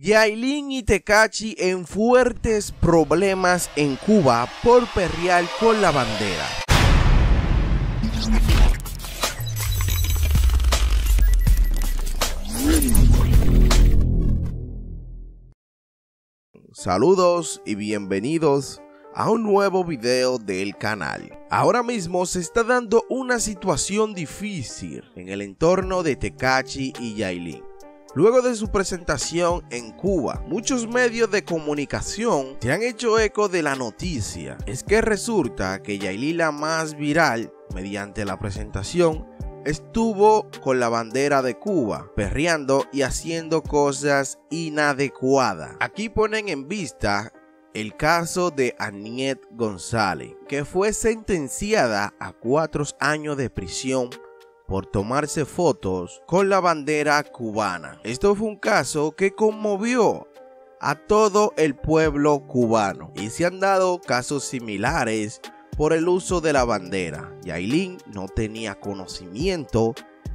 Yailin y Tekashi en fuertes problemas en Cuba por perrear con la bandera. Saludos y bienvenidos a un nuevo video del canal. Ahora mismo se está dando una situación difícil en el entorno de Tekashi y Yailin. Luego de su presentación en Cuba, muchos medios de comunicación se han hecho eco de la noticia. Es que resulta que Yailin, la más viral mediante la presentación, estuvo con la bandera de Cuba, perreando y haciendo cosas inadecuadas. Aquí ponen en vista el caso de Aniet González, que fue sentenciada a 4 años de prisión por tomarse fotos con la bandera cubana. Esto fue un caso que conmovió a todo el pueblo cubano y se han dado casos similares por el uso de la bandera. Yailin no tenía conocimiento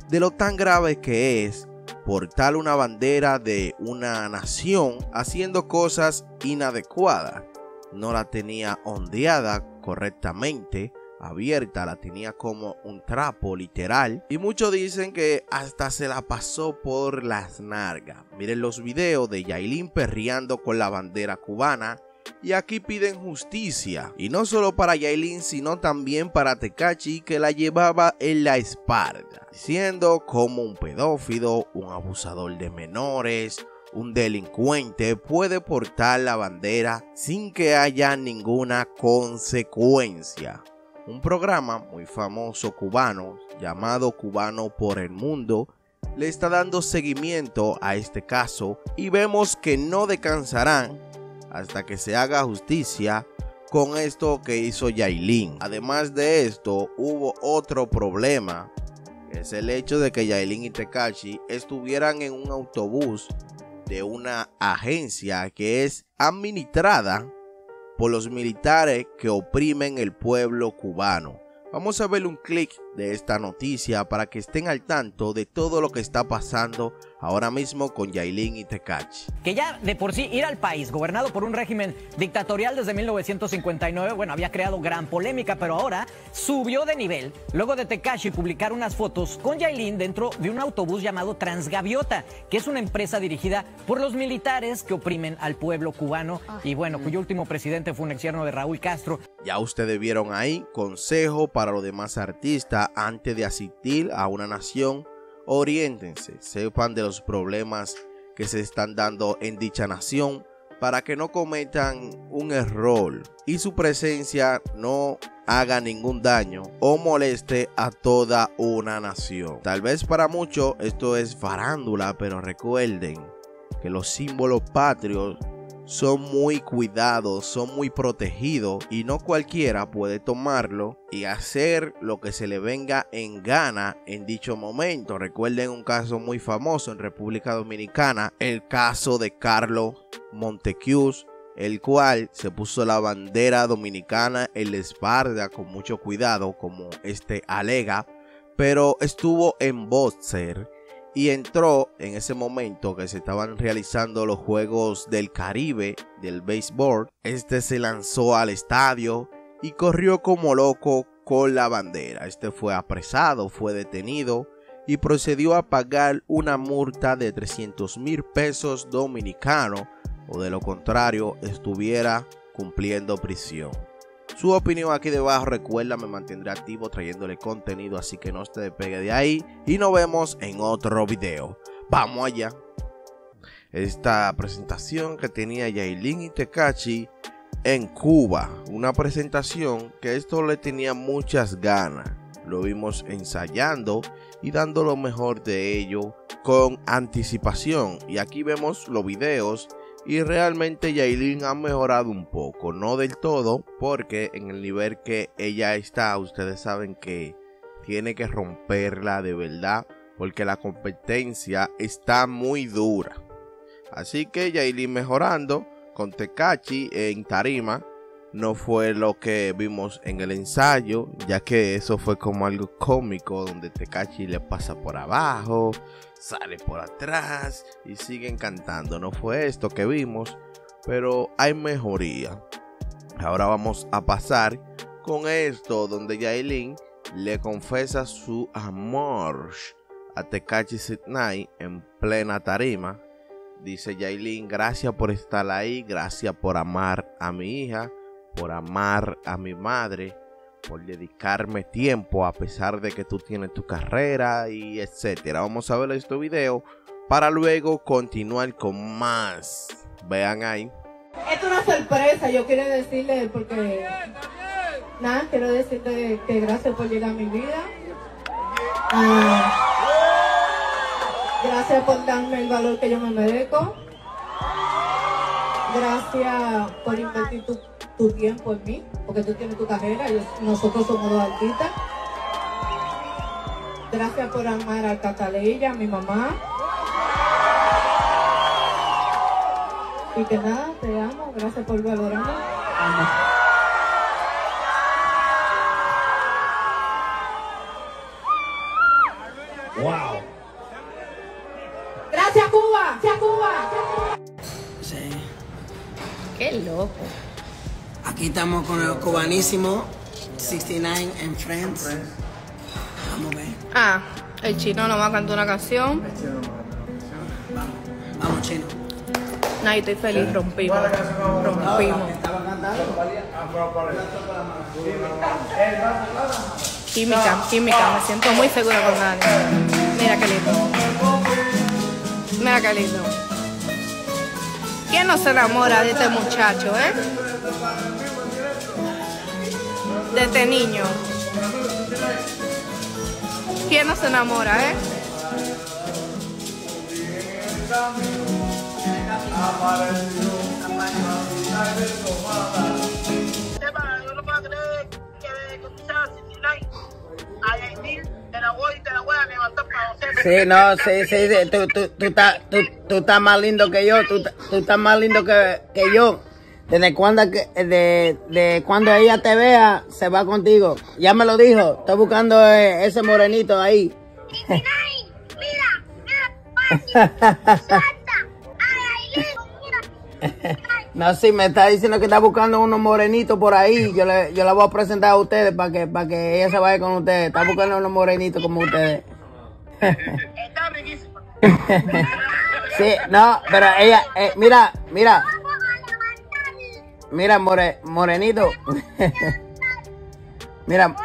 de lo tan grave que es portar una bandera de una nación haciendo cosas inadecuadas. No la tenía ondeada correctamente, abierta, la tenía como un trapo literal. Y muchos dicen que hasta se la pasó por las nalgas. Miren los videos de Yailin perreando con la bandera cubana. Y aquí piden justicia, y no solo para Yailin, sino también para Tekashi, que la llevaba en la espalda, siendo como un pedófilo, un abusador de menores, un delincuente puede portar la bandera sin que haya ninguna consecuencia. Un programa muy famoso cubano llamado Cubano por el Mundo le está dando seguimiento a este caso y vemos que no descansarán hasta que se haga justicia con esto que hizo Yailin. Además de esto, hubo otro problema, que es el hecho de que Yailin y Tekashi estuvieran en un autobús de una agencia que es administrada por los militares que oprimen el pueblo cubano. Vamos a ver un clic de esta noticia para que estén al tanto de todo lo que está pasando ahora mismo con Yailin y Tekashi. Que ya de por sí ir al país gobernado por un régimen dictatorial desde 1959, bueno, había creado gran polémica, pero ahora subió de nivel luego de Tekashi publicar unas fotos con Yailin dentro de un autobús llamado Transgaviota, que es una empresa dirigida por los militares que oprimen al pueblo cubano y bueno, cuyo último presidente fue un exierno de Raúl Castro. Ya ustedes vieron ahí, consejo para los demás artistas: antes de asistir a una nación, oriéntense, sepan de los problemas que se están dando en dicha nación para que no cometan un error y su presencia no haga ningún daño o moleste a toda una nación. Tal vez para muchos esto es farándula, pero recuerden que los símbolos patrios son muy cuidados, son muy protegidos y no cualquiera puede tomarlo y hacer lo que se le venga en gana en dicho momento. Recuerden un caso muy famoso en República Dominicana, el caso de Carlos Montecuse, el cual se puso la bandera dominicana en la espalda con mucho cuidado, como este alega, pero estuvo en boxer y entró en ese momento que se estaban realizando los Juegos del Caribe del béisbol. Este se lanzó al estadio y corrió como loco con la bandera. Este fue apresado, fue detenido y procedió a pagar una multa de 300,000 pesos dominicanos, o de lo contrario estuviera cumpliendo prisión. Su opinión aquí debajo. Recuerda, me mantendré activo trayéndole contenido, así que no se despegue de ahí y nos vemos en otro video. Vamos allá. Esta presentación que tenía Yailin y Tekashi en Cuba, una presentación que esto le tenía muchas ganas. Lo vimos ensayando y dando lo mejor de ello con anticipación, y aquí vemos los videos. Y realmente Yailin ha mejorado un poco, no del todo, porque en el nivel que ella está, ustedes saben que tiene que romperla de verdad, porque la competencia está muy dura. Así que Yailin mejorando con Tekashi en tarima, no fue lo que vimos en el ensayo, ya que eso fue como algo cómico donde Tekashi le pasa por abajo, sale por atrás y siguen cantando. No fue esto que vimos, pero hay mejoría. Ahora vamos a pasar con esto donde Yailin le confesa su amor a Tekashi69 en plena tarima. Dice Yailin: gracias por estar ahí, gracias por amar a mi hija, por amar a mi madre, por dedicarme tiempo a pesar de que tú tienes tu carrera y etcétera. Vamos a ver este video para luego continuar con más. Vean ahí. Esto es una sorpresa, yo quiero decirle porque... Está bien. Nada, quiero decirte que gracias por llegar a mi vida. Gracias por darme el valor que yo me merezco. Gracias por invertir tu tiempo en mí, porque tú tienes tu carrera, nosotros somos dos artistas. Gracias por amar a Catalina, a mi mamá. Y que nada, te amo, gracias por valorarme. ¡Wow! ¡Gracias, Cuba! ¡Gracias, Cuba! Sí. ¡Qué loco! Aquí estamos con el cubanísimo 69 and Friends. Vamos a ver. El chino nos va a cantar una canción. Vamos, chino. Nah, yo estoy feliz, rompimos. Química, me siento muy segura con nadie. Mira qué lindo. Mira qué lindo. ¿Quién no se enamora de este muchacho, De este niño. ¿Quién no se enamora, Yo no puedo creer que con a Yailin te la voy a levantar para usted. Sí, no, sí, tú estás más lindo que yo, tú estás más lindo que yo. Desde cuando ella te vea, se va contigo. Ya me lo dijo, estoy buscando ese morenito ahí. Mira, no, sí, me está diciendo que está buscando unos morenitos por ahí. Yo la voy a presentar a ustedes para que ella se vaya con ustedes. Está buscando unos morenitos como ustedes. Está riquísima. Sí, no, pero ella, mira, morenito. Mira.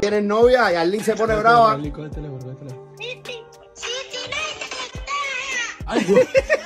¿Tienes novia? Y Yailin se pone brava. Ay,